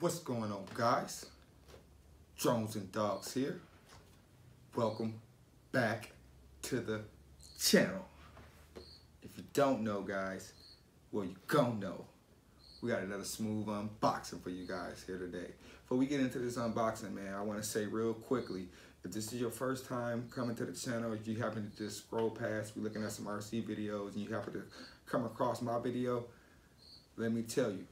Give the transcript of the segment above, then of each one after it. What's going on, guys? Drones and Dogs here. Welcome back to the channel. If you don't know, guys, well, you gonna know. We got another smooth unboxing for you guys here today. Before we get into this unboxing, man, I want to say real quickly, if this is your first time coming to the channel, if you happen to just scroll past, we're looking at some RC videos, and you happen to come across my video, let me tell you,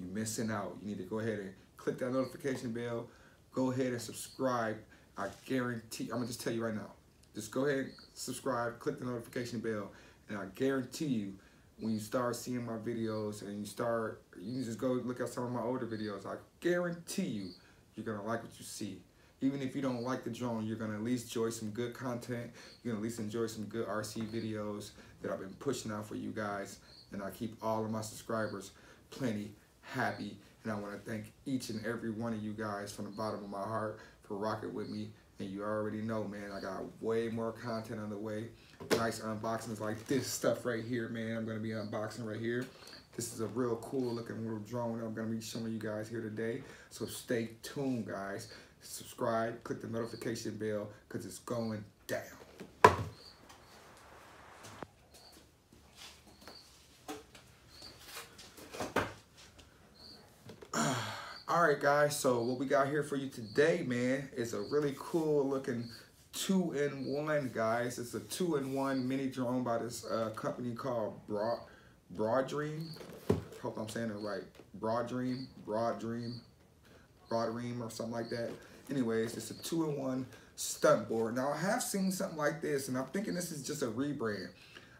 you're missing out. You need to go ahead and click that notification bell. Go ahead and subscribe. I guarantee, I'm gonna just tell you right now, just go ahead and subscribe, click the notification bell, and I guarantee you, when you start seeing my videos and you can just go look at some of my older videos, I guarantee you, you're gonna like what you see. Even if you don't like the drone, you're gonna at least enjoy some good content. You're gonna at least enjoy some good RC videos that I've been pushing out for you guys, and I keep all of my subscribers plenty happy, and I want to thank each and every one of you guys from the bottom of my heart for rocking with me. And you already know, man, I got way more content on the way. Nice unboxings like this stuff right here, man. I'm going to be unboxing right here. This is a real cool looking little drone that I'm going to be showing you guys here today. So stay tuned, guys. Subscribe, click the notification bell, because it's going down. Alright, guys, so what we got here for you today, man, is a really cool looking 2-in-1, guys. It's a 2-in-1 mini drone by this company called Broadream. Hope I'm saying it right. Broadream or something like that. Anyways, it's a 2-in-1 stunt board. Now, I have seen something like this, and I'm thinking this is just a rebrand.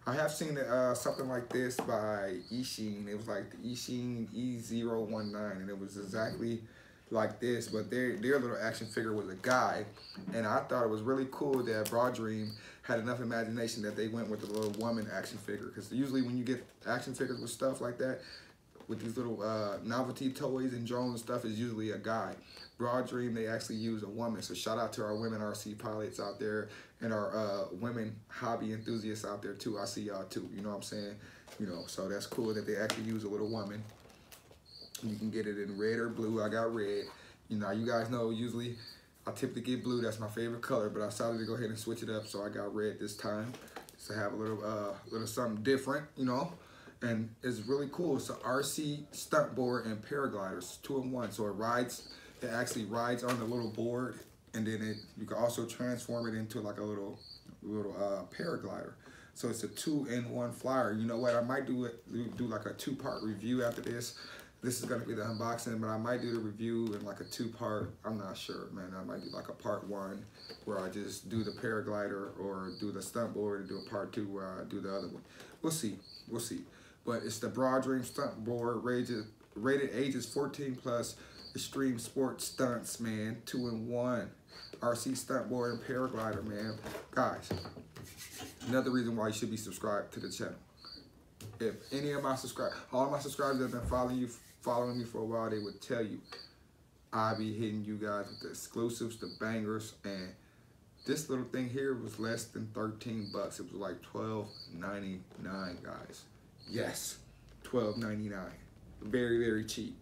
I have seen something like this by Eachine. It was like the Eachine E019, and it was exactly like this, but their little action figure was a guy, and I thought it was really cool that Broadream had enough imagination that they went with the little woman action figure, because usually when you get action figures with stuff like that, with these little novelty toys and drones and stuff, is usually a guy. Broadream, they actually use a woman. So shout out to our women RC pilots out there and our women hobby enthusiasts out there too. I see y'all too, you know what I'm saying? You know, so that's cool that they actually use a little woman. You can get it in red or blue. I got red. You know, you guys know usually I typically get blue. That's my favorite color, but I decided to go ahead and switch it up. So I got red this time just to have a little something different, you know? And it's really cool. It's an RC stunt board and paragliders, 2-in-1. So it actually rides on the little board, and then you can also transform it into like a little paraglider. So it's a 2-in-1 flyer. You know what? I might do like a 2-part review after this. This is gonna be the unboxing, but I might do the review in like a 2-part. I'm not sure, man. I might do like a part 1 where I just do the paraglider, or do the stunt board, and do a part 2 where I do the other one. We'll see. We'll see. But it's the Broadream stunt board, rated ages 14+, extreme sport stunts, man. 2-in-1 RC stunt board and paraglider, man. Guys, another reason why you should be subscribed to the channel. If any of my subscribers, all my subscribers that have been following me for a while, they would tell you I be hitting you guys with the exclusives, the bangers, and this little thing here was less than 13 bucks. It was like $12.99, guys. Yes, $12.99. Very, very cheap.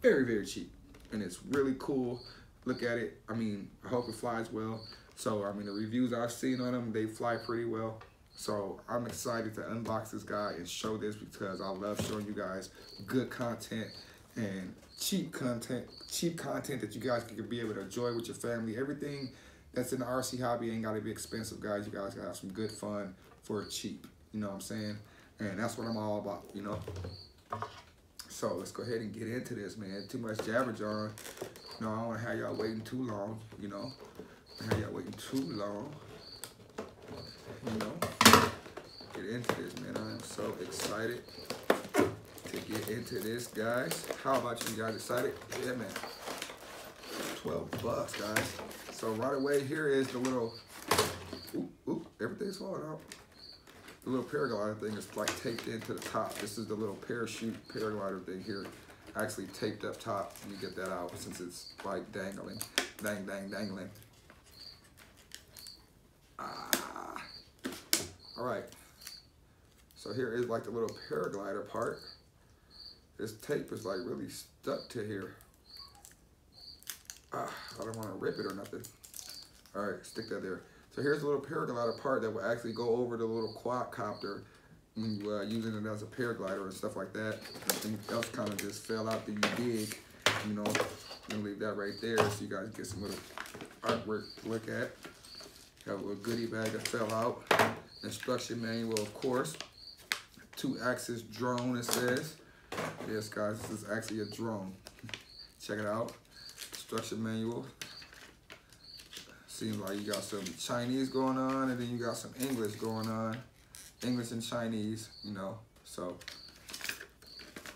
Very, very cheap. And it's really cool. Look at it. I mean, I hope it flies well. So, I mean, the reviews I've seen on them, they fly pretty well. So, I'm excited to unbox this guy and show this, because I love showing you guys good content and cheap content that you guys can be able to enjoy with your family. Everything that's in the RC hobby ain't got to be expensive, guys. You guys got to have some good fun for cheap. You know what I'm saying? And that's what I'm all about, you know? So let's go ahead and get into this, man. Too much jabber jarring. No, I don't want to have y'all waiting too long, you know? You know? Get into this, man. I am so excited to get into this, guys. How about you guys excited? Yeah, man. 12 bucks, guys. So right away, here is the little, oop, everything's falling out. The little paraglider thing is like taped into the top. This is the little parachute paraglider thing here, actually taped up top. Let me get that out since it's like dangling, dangling. Ah. All right. So here is like the little paraglider part. This tape is like really stuck to here. I don't want to rip it or nothing. All right, stick that there. So here's a little paraglider part that will actually go over the little quadcopter when you using it as a paraglider and stuff like that. Everything else kind of just fell out that you dig, you know. I'm gonna leave that right there so you guys get some little artwork to look at. Have a little goodie bag that fell out. Instruction manual, of course. 2-axis drone, it says. Yes, guys, this is actually a drone. Check it out. Instruction manual. Seems like you got some Chinese going on, and then you got some English going on. English and Chinese, you know, so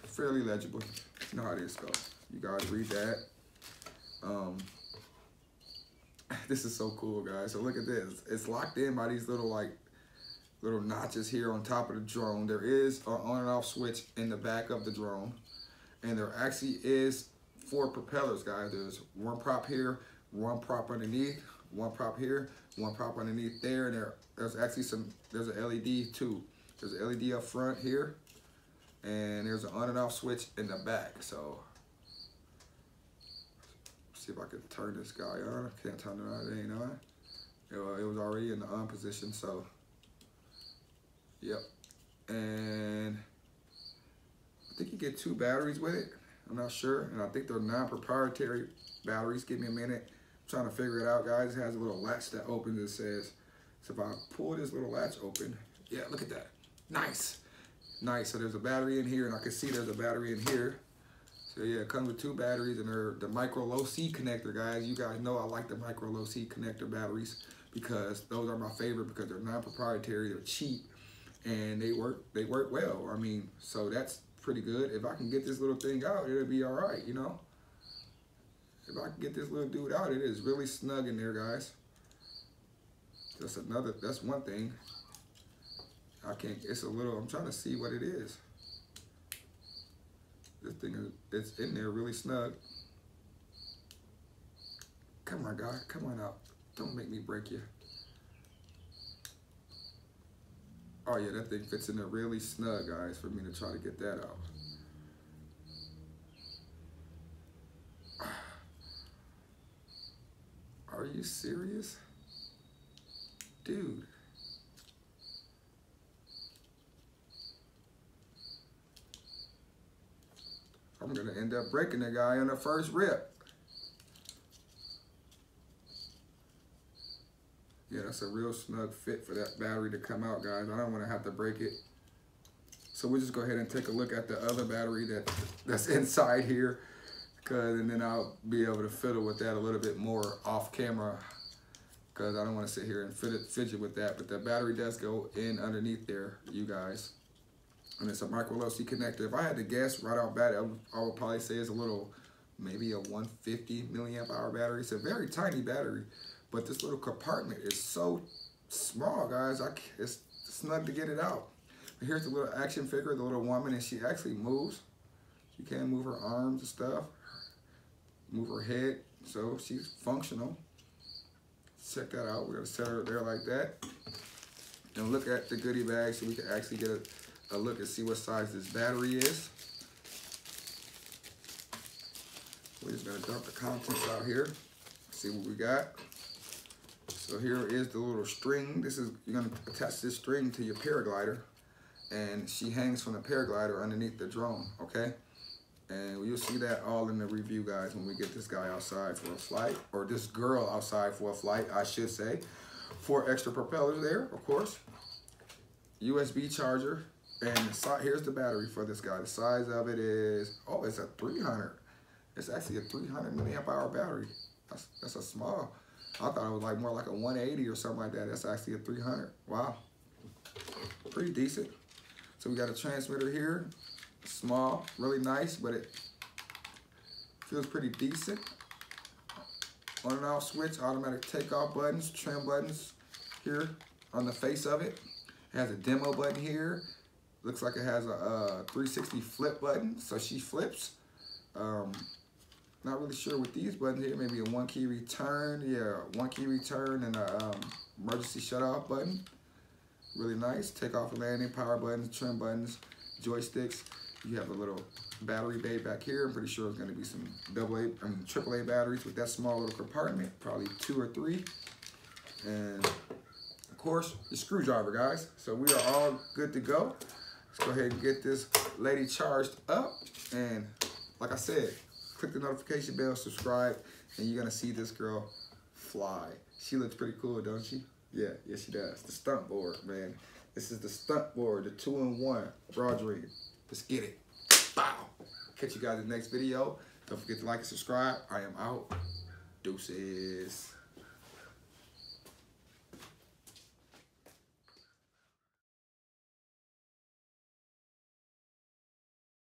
fairly legible. You know how this goes. You guys read that. This is so cool, guys. So look at this. It's locked in by these little little notches here on top of the drone. There is an on and off switch in the back of the drone, and there actually is 4 propellers, guys. There's one prop here, one prop underneath, one prop here, one prop underneath there, and there's actually there's an LED too. There's an LED up front here, and there's an on and off switch in the back. So let's see if I can turn this guy on. I can't turn it on, it ain't on. It was already in the on position, so yep. And I think you get 2 batteries with it. I'm not sure, and I think they're non-proprietary batteries. Give me a minute. Trying to figure it out, guys. It has a little latch that opens. It says, so if I pull this little latch open, yeah, look at that. Nice, nice. So there's a battery in here, and I can see there's a battery in here. So yeah, it comes with 2 batteries, and they're the micro low C connector, guys. You guys know I like the micro low C connector batteries because those are my favorite because they're non-proprietary, they're cheap, and they work well. I mean, so that's pretty good. If I can get this little thing out, it'll be all right, you know. If I can get this little dude out, it is really snug in there, guys. That's one thing. I'm trying to see what it is. This thing it's in there really snug. Come on, guy, come on out. Don't make me break you. Oh yeah, that thing fits in there really snug, guys, for me to try to get that out. Are you serious? Dude. I'm gonna end up breaking the guy on the first rip. Yeah, that's a real snug fit for that battery to come out, guys. I don't wanna have to break it. So we'll just go ahead and take a look at the other battery that's inside here. And then I'll be able to fiddle with that a little bit more off camera because I don't want to sit here and fidget with that. But the battery does go in underneath there, you guys. And it's a micro low C connector. If I had to guess right off bat, I would probably say it's maybe a 150 milliamp hour battery. It's a very tiny battery, but this little compartment is so small, guys. It's snug to get it out. But here's the little action figure, the little woman, and she actually moves. She can move her arms and stuff. Move her head, so she's functional. Check that out. We're gonna set her there like that. And look at the goodie bag so we can actually get a look and see what size this battery is. We're just gonna dump the contents out here, see what we got. So here is the little string. You're gonna attach this string to your paraglider, and she hangs from the paraglider underneath the drone, okay? And you'll see that all in the review, guys, when we get this guy outside for a flight, or this girl outside for a flight, I should say. 4 extra propellers there, of course. USB charger, and here's the battery for this guy. The size of it is, oh, it's a 300. It's actually a 300 milliamp hour battery. That's a small. I thought it was more like a 180 or something like that. That's actually a 300. Wow, pretty decent. So we got a transmitter here. Small, really nice, but it feels pretty decent. On and off switch, automatic takeoff buttons, trim buttons here on the face of it. It has a demo button here. Looks like it has a 360 flip button, so she flips. Not really sure with these buttons here, maybe a 1-key return. Yeah, 1-key return and a emergency shutoff button. Really nice. Takeoff and landing, power buttons, trim buttons, joysticks. You have a little battery bay back here. I'm pretty sure it's going to be some triple A batteries with that small little compartment, probably 2 or 3. And of course, the screwdriver, guys. So we are all good to go. Let's go ahead and get this lady charged up. And like I said, click the notification bell, subscribe, and you're going to see this girl fly. She looks pretty cool, don't she? Yeah, yes she does. The stunt board, man. This is the stunt board, the 2-in-1 raw dream. Let's get it. Bow. Catch you guys in the next video. Don't forget to like and subscribe. I am out. Deuces.